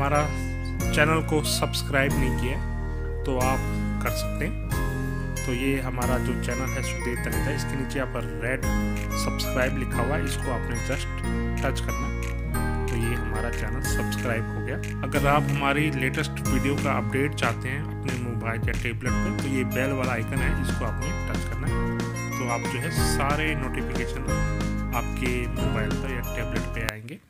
हमारा चैनल को सब्सक्राइब नहीं किया तो आप कर सकते हैं। तो ये हमारा जो चैनल है सुखदेव तनेजा, इसके नीचे यहाँ पर रेड सब्सक्राइब लिखा हुआ है, इसको आपने जस्ट टच करना। तो ये हमारा चैनल सब्सक्राइब हो गया। अगर आप हमारी लेटेस्ट वीडियो का अपडेट चाहते हैं अपने मोबाइल या टेबलेट पर, तो ये बेल वाला आइकन है, इसको आपने टच करना है। तो आप जो है सारे नोटिफिकेशन आपके मोबाइल पर या टैबलेट पर आएंगे।